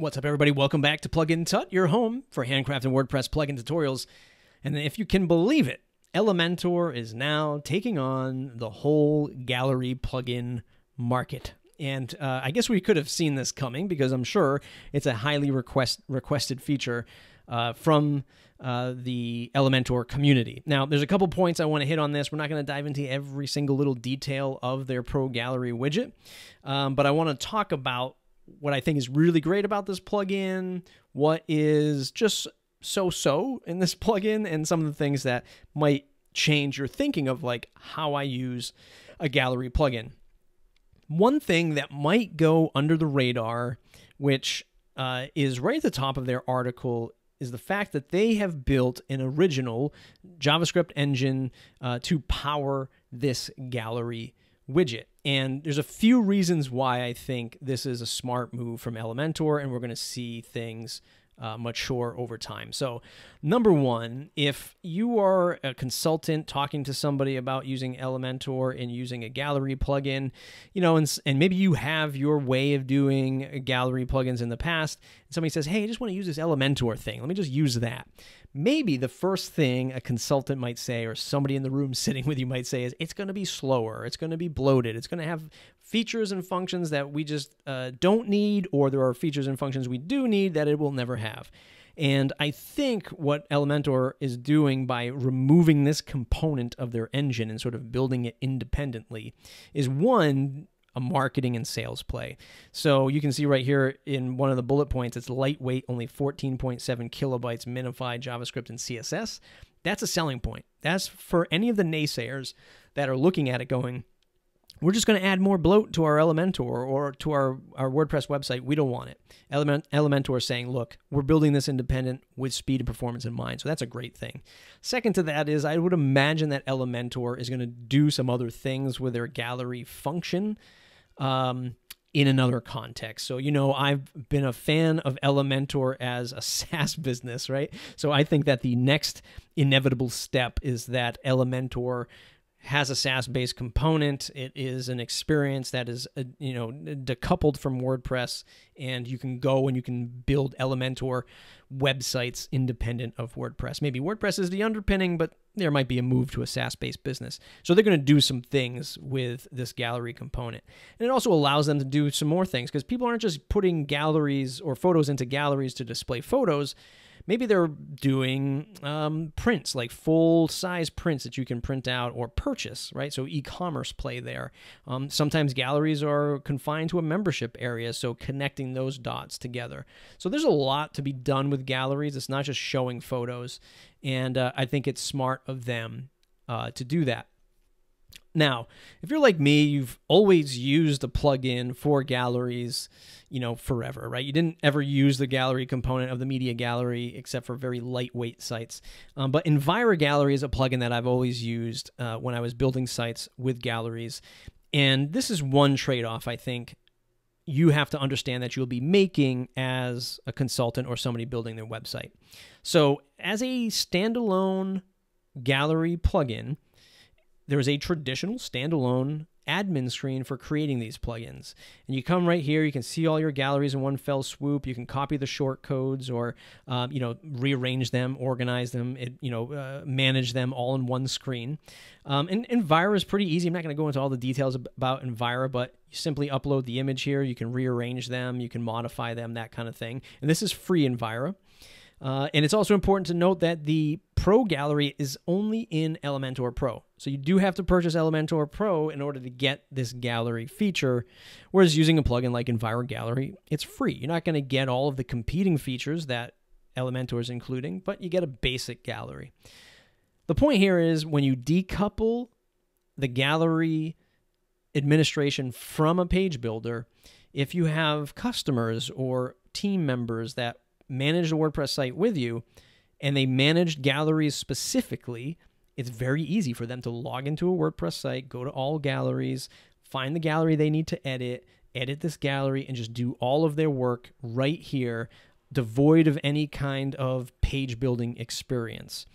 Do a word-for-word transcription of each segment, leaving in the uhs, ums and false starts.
What's up, everybody? Welcome back to Plugin Tut, your home for handcrafted WordPress plugin tutorials. And if you can believe it, Elementor is now taking on the whole gallery plugin market. And uh, I guess we could have seen this coming because I'm sure it's a highly request requested feature uh, from uh, the Elementor community. Now, there's a couple points I want to hit on this. We're not going to dive into every single little detail of their Pro Gallery widget, um, but I want to talk about what I think is really great about this plugin, what is just so-so in this plugin, and some of the things that might change your thinking of like how I use a gallery plugin. One thing that might go under the radar, which uh, is right at the top of their article, is the fact that they have built an original JavaScript engine uh, to power this gallery widget. And there's a few reasons why I think this is a smart move from Elementor, and we're going to see things uh, mature over time. So number one, if you are a consultant talking to somebody about using Elementor and using a gallery plugin, you know, and, and maybe you have your way of doing gallery plugins in the past, and somebody says, hey, I just want to use this Elementor thing. Let me just use that. Maybe the first thing a consultant might say, or somebody in the room sitting with you might say, is it's going to be slower. It's going to be bloated. It's going to have features and functions that we just uh, don't need, or there are features and functions we do need that it will never have. And I think what Elementor is doing by removing this component of their engine and sort of building it independently is, one, a marketing and sales play. So you can see right here in one of the bullet points, it's lightweight, only fourteen point seven kilobytes, minified JavaScript and C S S. That's a selling point. That's for any of the naysayers that are looking at it going, we're just going to add more bloat to our Elementor or to our, our WordPress website. We don't want it. Element, Elementor is saying, look, we're building this independent with speed and performance in mind. So that's a great thing. Second to that is I would imagine that Elementor is going to do some other things with their gallery function um, in another context. So, you know, I've been a fan of Elementor as a SaaS business, right? So I think that the next inevitable step is that Elementor has a SaaS-based component. It is an experience that is, uh, you know, decoupled from WordPress, and you can go and you can build Elementor websites independent of WordPress. Maybe WordPress is the underpinning, but there might be a move to a SaaS-based business. So they're going to do some things with this gallery component. And it also allows them to do some more things, because people aren't just putting galleries or photos into galleries to display photos. Maybe they're doing um, prints, like full-size prints that you can print out or purchase, right? So e-commerce play there. Um, sometimes galleries are confined to a membership area, so connecting those dots together. So there's a lot to be done with galleries. It's not just showing photos, and uh, I think it's smart of them uh, to do that. Now, if you're like me, you've always used a plugin for galleries, you know, forever, right? You didn't ever use the gallery component of the media gallery except for very lightweight sites. Um, but Envira Gallery is a plugin that I've always used uh, when I was building sites with galleries. And this is one trade-off I think you have to understand that you'll be making as a consultant or somebody building their website. So as a standalone gallery plugin, there is a traditional standalone admin screen for creating these plugins. And you come right here, you can see all your galleries in one fell swoop. You can copy the short codes or, um, you know, rearrange them, organize them, it, you know, uh, manage them all in one screen. Um, and Envira is pretty easy. I'm not going to go into all the details about Envira, but you simply upload the image here. You can rearrange them, you can modify them, that kind of thing. And this is free Envira. Uh, and it's also important to note that the Pro Gallery is only in Elementor Pro. So you do have to purchase Elementor Pro in order to get this gallery feature, whereas using a plugin like Envira Gallery, it's free. You're not going to get all of the competing features that Elementor is including, but you get a basic gallery. The point here is when you decouple the gallery administration from a page builder, if you have customers or team members that manage a WordPress site with you, and they manage galleries specifically, it's very easy for them to log into a WordPress site, go to all galleries, find the gallery they need to edit, edit this gallery, and just do all of their work right here, devoid of any kind of page building experience.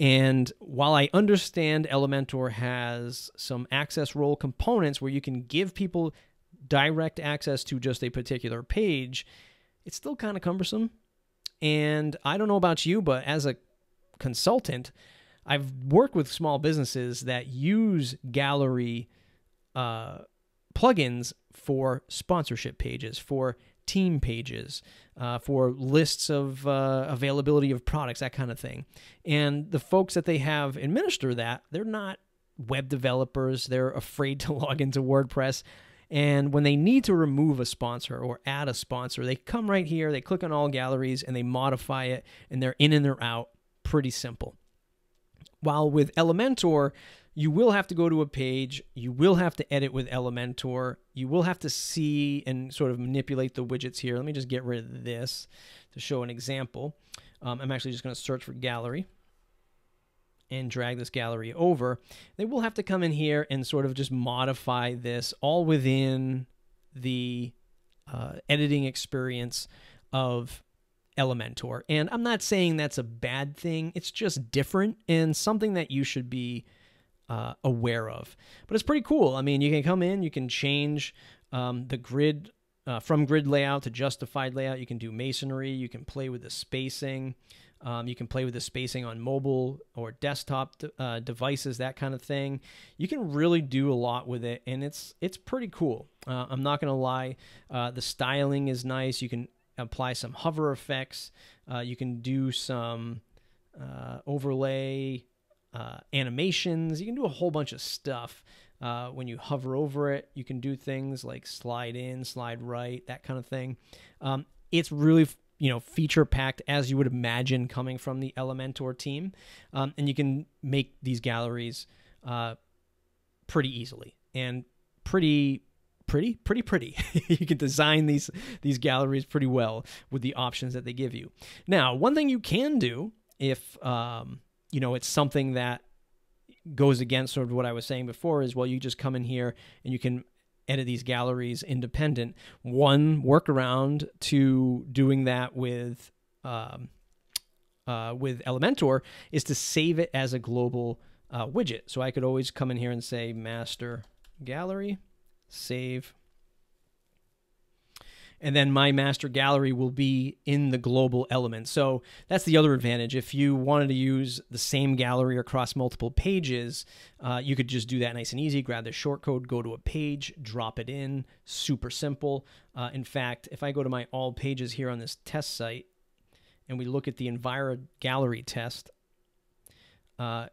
And while I understand Elementor has some access role components where you can give people direct access to just a particular page, it's still kind of cumbersome. And I don't know about you, but as a consultant, I've worked with small businesses that use gallery uh, plugins for sponsorship pages, for team pages, uh, for lists of uh, availability of products, that kind of thing. And the folks that they have administer that, they're not web developers. They're afraid to log into WordPress. And when they need to remove a sponsor or add a sponsor, they come right here, they click on all galleries, and they modify it, and they're in and they're out. Pretty simple. While with Elementor, you will have to go to a page, you will have to edit with Elementor, you will have to see and sort of manipulate the widgets here. Let me just get rid of this to show an example. Um, I'm actually just going to search for gallery and drag this gallery over. They will have to come in here and sort of just modify this all within the uh, editing experience of Elementor. And I'm not saying that's a bad thing. It's just different and something that you should be uh, aware of. But it's pretty cool. I mean, you can come in, you can change um, the grid uh, from grid layout to justified layout. You can do masonry. You can play with the spacing. Um, you can play with the spacing on mobile or desktop uh, devices, that kind of thing. You can really do a lot with it, and it's it's pretty cool. Uh, I'm not gonna lie. Uh, the styling is nice. You can apply some hover effects. Uh, you can do some uh, overlay uh, animations. You can do a whole bunch of stuff uh, when you hover over it. You can do things like slide in, slide right, that kind of thing. Um, it's really, you know, feature-packed, as you would imagine coming from the Elementor team. Um, and you can make these galleries uh, pretty easily and pretty... pretty, pretty, pretty. You can design these, these galleries pretty well with the options that they give you. Now, one thing you can do if, um, you know, it's something that goes against sort of what I was saying before is, well, you just come in here and you can edit these galleries independent. One workaround to doing that with, um, uh, with Elementor is to save it as a global uh, widget. So I could always come in here and say master gallery. Save. And then my master gallery will be in the global element. So that's the other advantage. If you wanted to use the same gallery across multiple pages, uh, you could just do that nice and easy. Grab the shortcode, go to a page, drop it in. Super simple. Uh, in fact, if I go to my all pages here on this test site and we look at the Envira Gallery test, uh,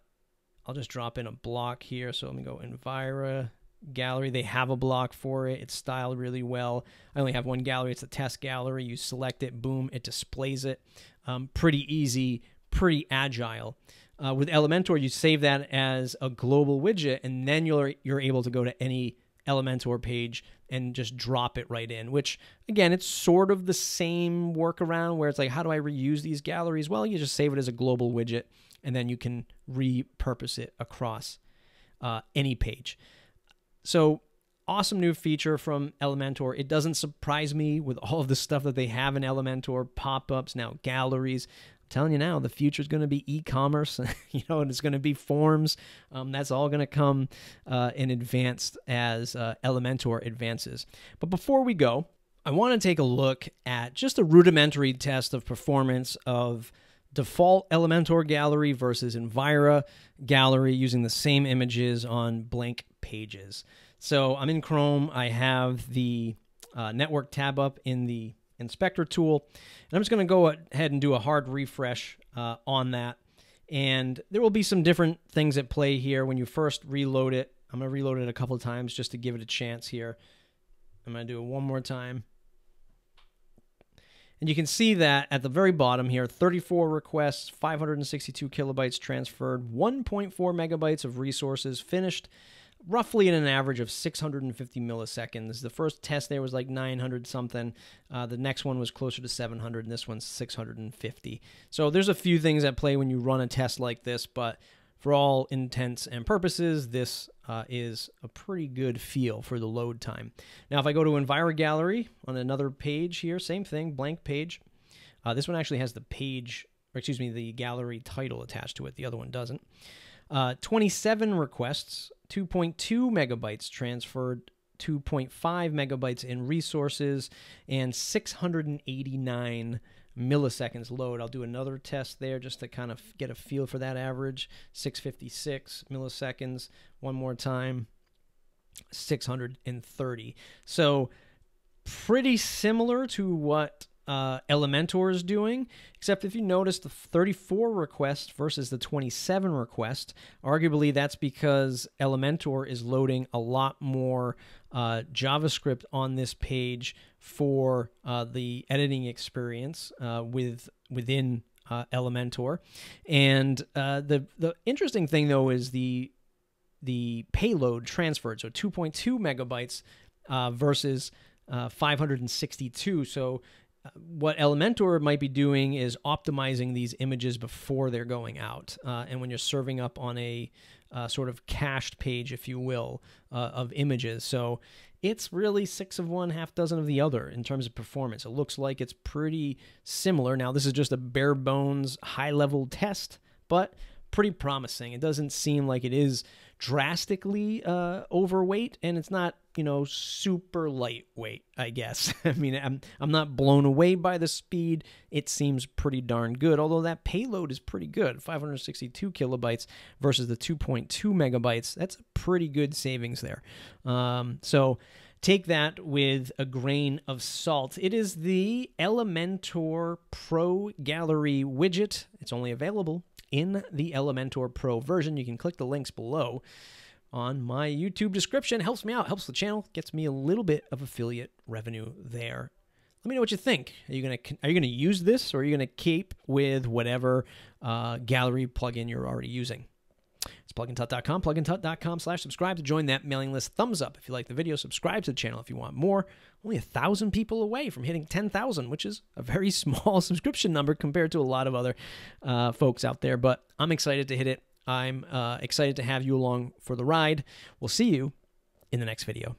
I'll just drop in a block here. So let me go Envira Gallery. They have a block for it. It's styled really well. I only have one gallery. It's a test gallery. You select it, boom, it displays it. Um, pretty easy, pretty agile. Uh, with Elementor, you save that as a global widget, and then you're you're able to go to any Elementor page and just drop it right in, which, again, it's sort of the same workaround where it's like, how do I reuse these galleries? Well, you just save it as a global widget, and then you can repurpose it across uh, any page. So awesome new feature from Elementor. It doesn't surprise me with all of the stuff that they have in Elementor, pop-ups, now galleries. I'm telling you now, the future is going to be e-commerce, you know, and it's going to be forms. Um, that's all going to come uh, in advanced as uh, Elementor advances. But before we go, I want to take a look at just a rudimentary test of performance of default Elementor gallery versus Envira gallery using the same images on blank pages. So I'm in Chrome. I have the uh, network tab up in the inspector tool, and I'm just going to go ahead and do a hard refresh uh, on that. And there will be some different things at play here when you first reload it. I'm going to reload it a couple of times just to give it a chance here. I'm going to do it one more time. And you can see that at the very bottom here, thirty-four requests, five hundred sixty-two kilobytes transferred, one point four megabytes of resources finished, roughly in an average of six hundred fifty milliseconds. The first test there was like nine hundred something. Uh, the next one was closer to seven hundred, and this one's six hundred fifty. So there's a few things at play when you run a test like this, but for all intents and purposes, this uh, is a pretty good feel for the load time. Now, if I go to Envira Gallery on another page here, same thing, blank page. Uh, this one actually has the page, or excuse me, the gallery title attached to it. The other one doesn't. Uh, twenty-seven requests, two point two megabytes transferred, two point five megabytes in resources, and six hundred eighty-nine milliseconds load. I'll do another test there just to kind of get a feel for that average. six hundred fifty-six milliseconds. One more time, six hundred thirty. So pretty similar to what Uh, Elementor is doing, except if you notice the thirty-four requests versus the twenty-seven request, arguably that's because Elementor is loading a lot more uh, JavaScript on this page for uh, the editing experience uh, with within uh, Elementor. And uh, the the interesting thing though is the the payload transferred, so two point two megabytes uh, versus uh, five hundred sixty-two. So what Elementor might be doing is optimizing these images before they're going out. Uh, and when you're serving up on a uh, sort of cached page, if you will, uh, of images. So it's really six of one, half dozen of the other in terms of performance. It looks like it's pretty similar. Now, this is just a bare bones, high level test, but pretty promising. It doesn't seem like it is drastically uh, overweight, and it's not, you know, super lightweight, I guess. I mean, I'm, I'm not blown away by the speed. It seems pretty darn good, although that payload is pretty good, five hundred sixty-two kilobytes versus the two point two megabytes. That's a pretty good savings there. Um, so take that with a grain of salt. It is the Elementor Pro Gallery widget. It's only available in the Elementor Pro version. You can click the links below on my YouTube description. Helps me out, helps the channel, gets me a little bit of affiliate revenue there. Let me know what you think. Are you gonna are you gonna use this, or are you gonna keep with whatever uh, gallery plugin you're already using? It's plugin tut dot com, plugin tut dot com slash subscribe to join that mailing list. Thumbs up if you like the video. Subscribe to the channel if you want more. Only a thousand people away from hitting ten thousand, which is a very small subscription number compared to a lot of other uh, folks out there. But I'm excited to hit it. I'm uh, excited to have you along for the ride. We'll see you in the next video.